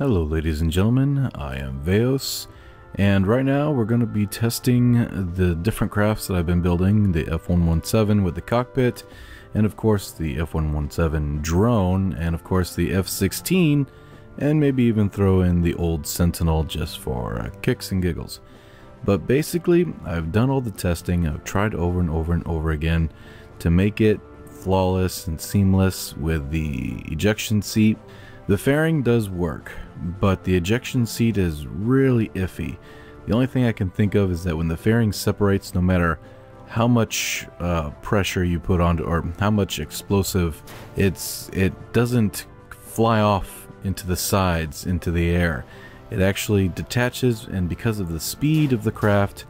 Hello ladies and gentlemen, I am Vaos, and right now we're going to be testing the different crafts that I've been building, the F-117 with the cockpit, and of course the F-117 drone, and of course the F-16, and maybe even throw in the old Sentinel just for kicks and giggles. But basically, I've done all the testing, I've tried over and over and over again to make it flawless and seamless with the ejection seat. The fairing does work, but the ejection seat is really iffy. The only thing I can think of is that when the fairing separates, no matter how much pressure you put onto or how much explosive, it doesn't fly off into the sides, into the air. It actually detaches, and because of the speed of the craft,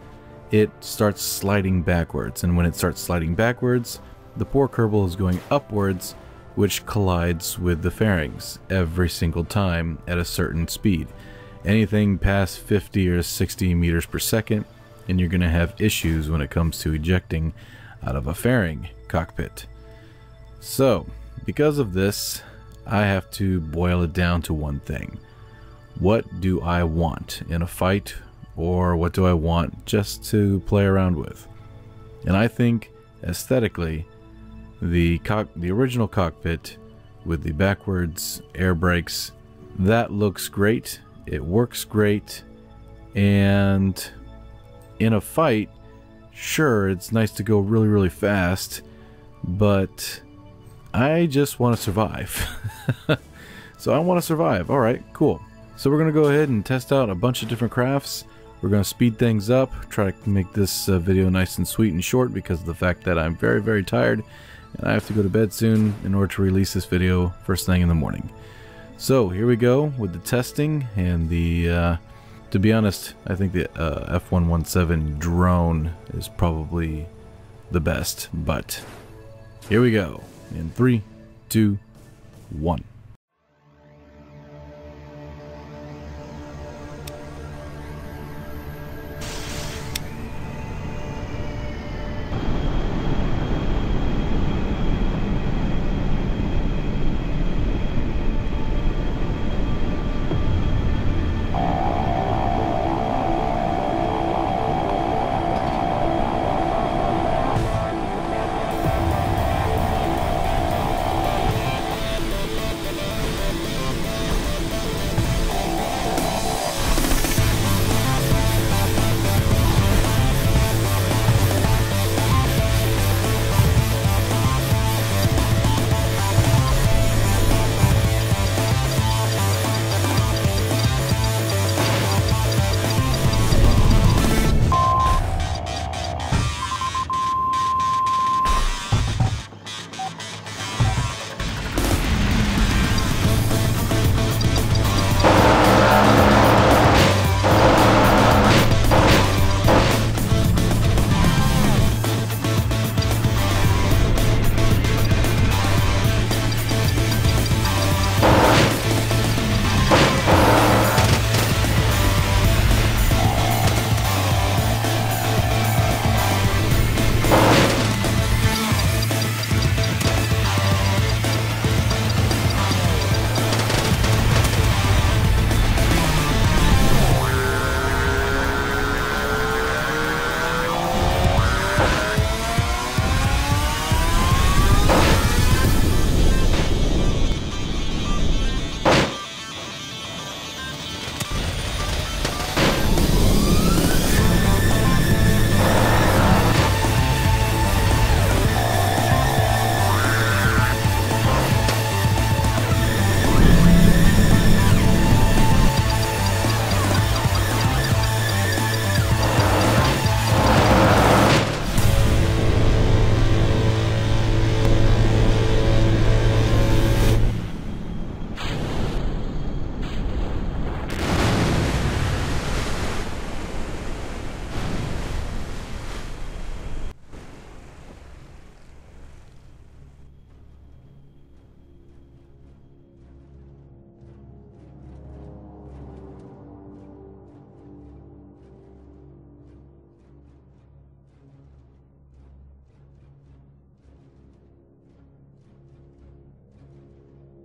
it starts sliding backwards. And when it starts sliding backwards, the poor Kerbal is going upwards, which collides with the fairings every single time at a certain speed. Anything past 50 or 60 meters per second, and you're going to have issues when it comes to ejecting out of a fairing cockpit. So, because of this, I have to boil it down to one thing. What do I want in a fight, or what do I want just to play around with? And I think, aesthetically, the original cockpit with the backwards air brakes, that looks great, it works great, and in a fight, sure, it's nice to go really, really fast, but I just want to survive. So I want to survive. Alright, cool. So we're going to go ahead and test out a bunch of different crafts. We're going to speed things up, try to make this video nice and sweet and short because of the fact that I'm very, very tired and I have to go to bed soon in order to release this video first thing in the morning. So here we go with the testing and the, to be honest, I think the F-117 drone is probably the best, but here we go in 3, 2, 1.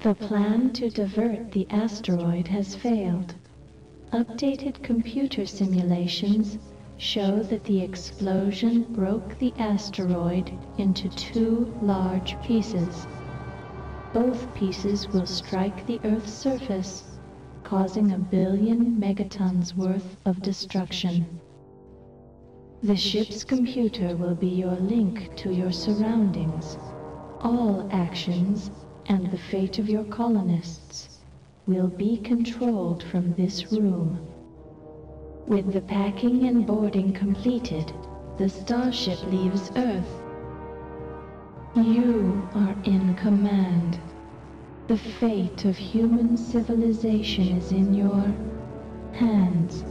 The plan to divert the asteroid has failed. Updated computer simulations show that the explosion broke the asteroid into two large pieces. Both pieces will strike the Earth's surface, causing 1 billion megatons worth of destruction. The ship's computer will be your link to your surroundings. All actions and the fate of your colonists will be controlled from this room. With the packing and boarding completed, the starship leaves Earth. You are in command. The fate of human civilization is in your hands.